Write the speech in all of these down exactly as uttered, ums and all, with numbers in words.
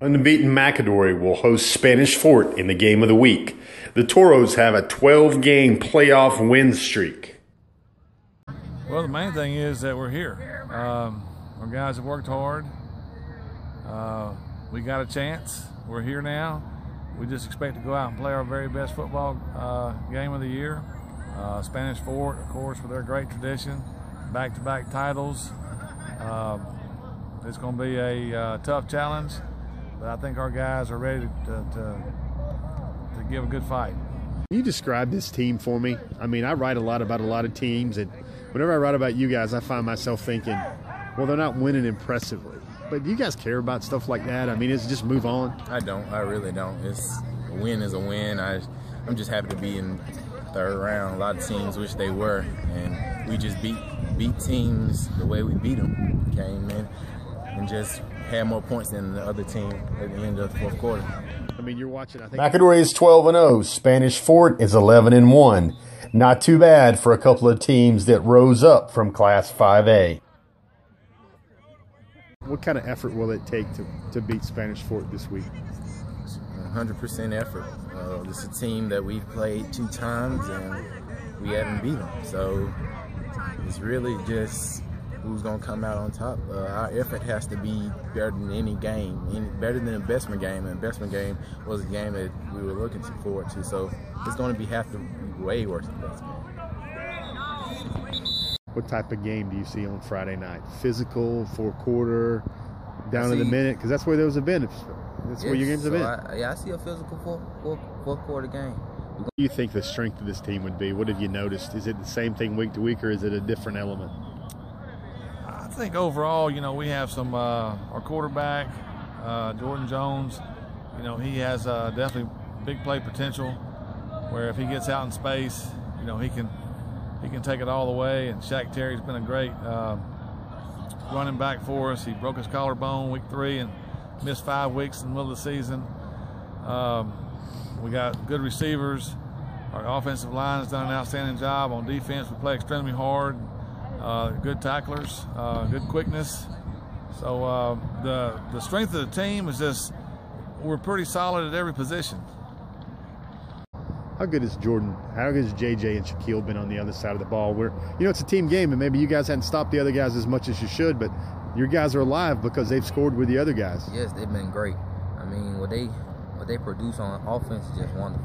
Unbeaten McAdory will host Spanish Fort in the game of the week. The Toros have a twelve game playoff win streak. Well, the main thing is that we're here. Um, our guys have worked hard. Uh, we got a chance. We're here now. We just expect to go out and play our very best football uh, game of the year. Uh, Spanish Fort, of course, with their great tradition, back-to-back titles. Uh, it's going to be a uh, tough challenge, but I think our guys are ready to, to, to give a good fight. Can you describe this team for me? I mean, I write a lot about a lot of teams, and whenever I write about you guys, I find myself thinking, well, they're not winning impressively. But do you guys care about stuff like that? I mean, it's just move on. I don't. I really don't. It's a win is a win. I, I'm just happy to be in third round. A lot of teams wish they were, and we just beat beat teams the way we beat them. Came in and just had more points than the other team at the end of the fourth quarter. I mean, you're watching. I think McAdory is twelve and oh. Spanish Fort is eleven and one. Not too bad for a couple of teams that rose up from Class five A. What kind of effort will it take to, to beat Spanish Fort this week? one hundred percent effort. Uh, this is a team that we've played two times and we haven't beat them. So it's really just who's going to come out on top. Uh, our effort has to be better than any game, any, better than the investment game. The investment game was a game that we were looking forward to. So it's going to be half the way worse than that game. What type of game do you see on Friday night? Physical, four-quarter, down in the minute? Because that's where those have been. That's yes, where your games so have been. I, yeah, I see a physical four-quarter game. What do you think the strength of this team would be? What have you noticed? Is it the same thing week to week, or is it a different element? I think overall, you know, we have some uh, – our quarterback, uh, Jordan Jones, you know, he has uh, definitely big play potential where if he gets out in space, you know, he can – He can take it all the way, and Shaq Terry's been a great uh, running back for us. He broke his collarbone week three and missed five weeks in the middle of the season. Um, we got good receivers. Our offensive line has done an outstanding job. On defense, we play extremely hard. Uh, good tacklers, uh, good quickness. So uh, the, the strength of the team is just we're pretty solid at every position. How good is Jordan? How good is J J and Shaquille been on the other side of the ball? Where, you know, it's a team game, and maybe you guys hadn't stopped the other guys as much as you should, but your guys are alive because they've scored with the other guys. Yes, they've been great. I mean, what they what they produce on offense is just wonderful.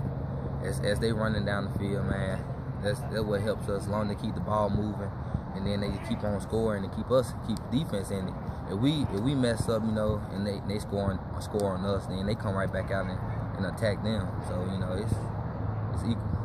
As as they running down the field, man, that's that's what helps us. As long as they keep the ball moving, and then they keep on scoring and keep us keep the defense in it. If we if we mess up, you know, and they they scoring score on us, then they come right back out and, and attack them. So you know it's. Equal.